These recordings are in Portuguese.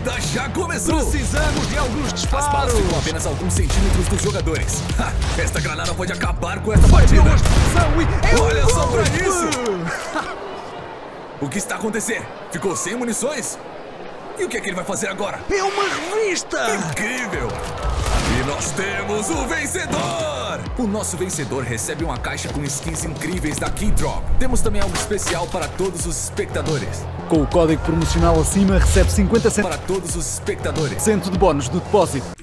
partida já começou! Precisamos de alguns disparos! As balas ficam apenas alguns centímetros dos jogadores. Ha, esta granada pode acabar com esta partida! Olha só pra isso! O que está acontecendo? Ficou sem munições? E o que é que ele vai fazer agora? É uma revista! Incrível! E nós temos o vencedor! O nosso vencedor recebe uma caixa com skins incríveis da Keydrop. Temos também algo especial para todos os espectadores. Com o código promocional acima, recebe 50 centavos para todos os espectadores. Cento de bónus do depósito.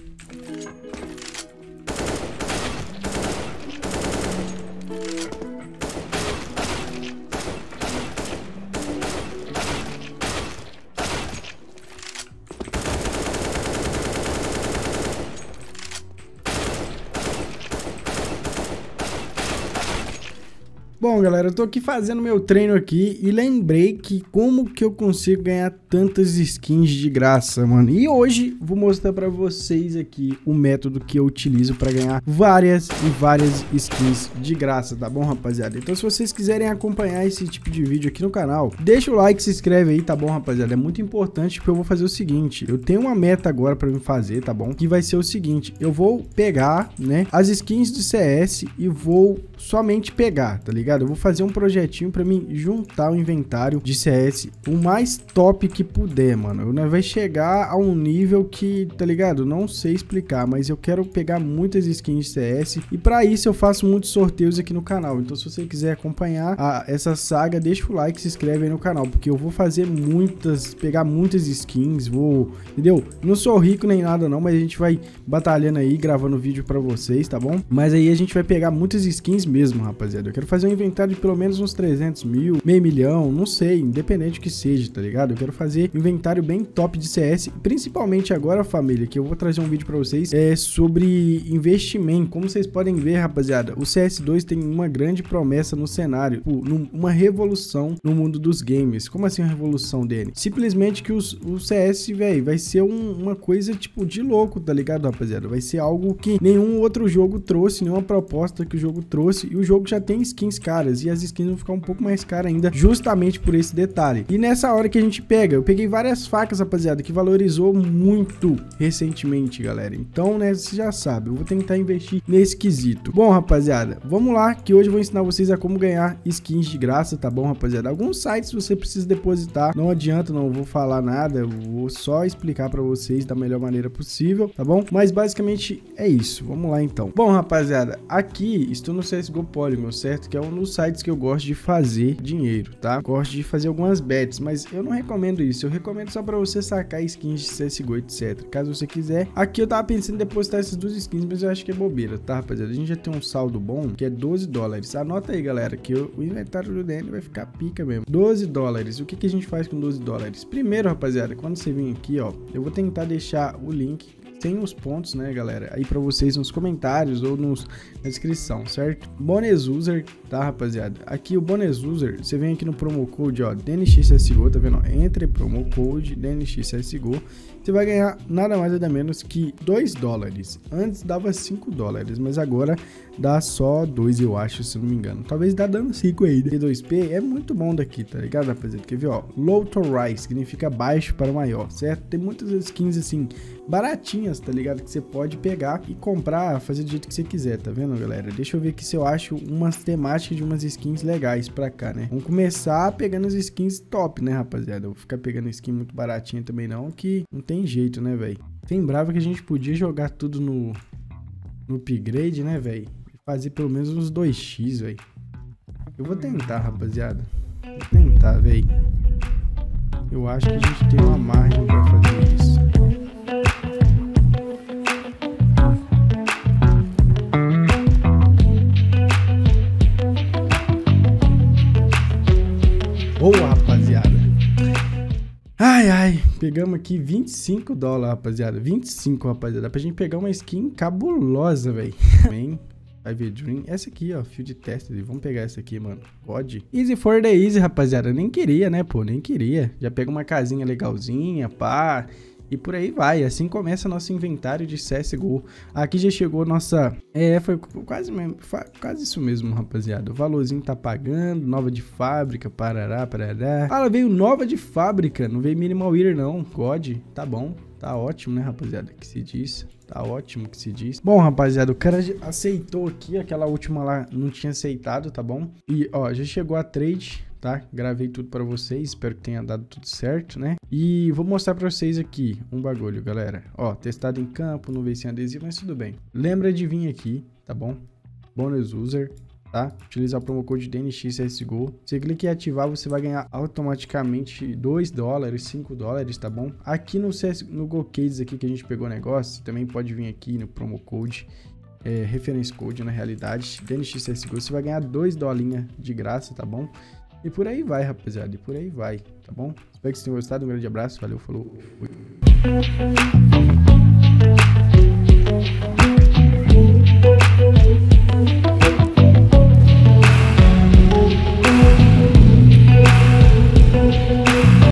Bom, galera, eu tô aqui fazendo meu treino aqui e lembrei que como que eu consigo ganhar tantas skins de graça, mano. E hoje vou mostrar pra vocês aqui o método que eu utilizo pra ganhar várias e várias skins de graça, tá bom, rapaziada? Então se vocês quiserem acompanhar esse tipo de vídeo aqui no canal, deixa o like, se inscreve aí, tá bom, rapaziada? É muito importante porque eu vou fazer o seguinte, eu tenho uma meta agora pra me fazer, tá bom? Que vai ser o seguinte, eu vou pegar, né, as skins do CS e vou somente pegar, tá ligado? Eu vou fazer um projetinho pra mim juntar o inventário de CS o mais top que puder, mano. Vai chegar a um nível que, tá ligado? Não sei explicar, mas eu quero pegar muitas skins de CS e pra isso eu faço muitos sorteios aqui no canal. Então se você quiser acompanhar essa saga, deixa o like, se inscreve aí no canal, porque eu vou fazer muitas, pegar muitas skins, vou, entendeu? Não sou rico nem nada não, mas a gente vai batalhando aí, gravando vídeo pra vocês, tá bom? Mas aí a gente vai pegar muitas skins mesmo, rapaziada. Eu quero fazer um inventário de pelo menos uns 300 mil, meio milhão, não sei, independente que seja, tá ligado? Eu quero fazer inventário bem top de CS, principalmente agora, família, que eu vou trazer um vídeo pra vocês sobre investimento. Como vocês podem ver, rapaziada, o CS2 tem uma grande promessa no cenário, uma revolução no mundo dos games. Como assim uma revolução, Dani? Simplesmente que o CS, velho, vai ser uma coisa, tipo, de louco, tá ligado, rapaziada? Vai ser algo que nenhum outro jogo trouxe, nenhuma proposta que o jogo trouxe, e o jogo já tem skins caras, e as skins vão ficar um pouco mais caras ainda, justamente por esse detalhe. E nessa hora que a gente pega, eu peguei várias facas, rapaziada, que valorizou muito recentemente, galera. Então, né, você já sabe, eu vou tentar investir nesse quesito. Bom, rapaziada, vamos lá, que hoje eu vou ensinar vocês a como ganhar skins de graça, tá bom, rapaziada? Alguns sites você precisa depositar, não adianta, não vou falar nada, eu vou só explicar pra vocês da melhor maneira possível, tá bom? Mas basicamente é isso, vamos lá então. Bom, rapaziada, aqui estou no CSGOPolygon, certo? Que é um dos sites que eu gosto de fazer dinheiro, tá? Gosto de fazer algumas bets, mas eu não recomendo isso, eu recomendo só pra você sacar skins de CSGO, etc. Caso você quiser. Aqui eu tava pensando em depositar essas duas skins, mas eu acho que é bobeira, tá, rapaziada? A gente já tem um saldo bom, que é 12 dólares. Anota aí, galera, que o inventário do DN vai ficar pica mesmo. 12 dólares. O que que a gente faz com 12 dólares? Primeiro, rapaziada, quando você vir aqui, ó, eu vou tentar deixar o link... Tem os pontos, né, galera, aí pra vocês nos comentários ou na descrição, certo? Bonus User, tá, rapaziada? Aqui o Bonus User, você vem aqui no promo code, ó, DNXCSGO, tá vendo? Entre promo code DNXCSGO, você vai ganhar nada mais nada menos que 2 dólares. Antes dava 5 dólares, mas agora dá só 2, eu acho, se não me engano. Talvez dá dando 5 aí. D2P é muito bom daqui, tá ligado, rapaziada? Quer ver, ó? Low to rise, significa baixo para maior, certo? Tem muitas skins, assim, baratinhas, tá ligado? Que você pode pegar e comprar, fazer do jeito que você quiser, tá vendo, galera? Deixa eu ver aqui se eu acho umas temáticas de umas skins legais pra cá, né? Vamos começar pegando as skins top, né, rapaziada? Eu vou ficar pegando skin muito baratinha também não, que não tem jeito, né, velho? Lembrava que a gente podia jogar tudo no upgrade, né, velho? Fazer pelo menos uns 2x, velho. Eu vou tentar, rapaziada. Vou tentar, velho. Eu acho que a gente tem uma margem pra fazer isso. Boa, rapaziada. Ai, ai. Pegamos aqui 25 dólares, rapaziada. 25, rapaziada. Dá pra gente pegar uma skin cabulosa, velho. Amém. Five Dream. Essa aqui, ó, Field Tested. Vamos pegar essa aqui, mano. Pode. Easy for the Easy, rapaziada. Nem queria, né, pô? Nem queria. Já pega uma casinha legalzinha, pá. E por aí vai, assim começa nosso inventário de CSGO. Aqui já chegou nossa... foi quase isso mesmo, rapaziada. O valorzinho tá pagando, nova de fábrica, parará, parará. Ah, veio nova de fábrica, não veio Minimal Eater não, COD, tá bom. Tá ótimo, né, rapaziada, que se diz. Tá ótimo que se diz. Bom, rapaziada, o cara aceitou aqui, aquela última lá não tinha aceitado, tá bom? E, ó, já chegou a trade, tá? Gravei tudo pra vocês, espero que tenha dado tudo certo, né? E vou mostrar pra vocês aqui um bagulho, galera. Ó, testado em campo, não veio sem adesivo, mas tudo bem. Lembra de vir aqui, tá bom? Bonus user, tá? Utilizar o promo code DNXCSGO. Você clica em ativar, você vai ganhar automaticamente $2, $5, tá bom? Aqui no GoCase aqui que a gente pegou o negócio, você também pode vir aqui no promo code, reference code na realidade, DNXCSGO, você vai ganhar $2 de graça, tá bom? E por aí vai, rapaziada, e por aí vai, tá bom? Espero que vocês tenham gostado, um grande abraço, valeu, falou, fui.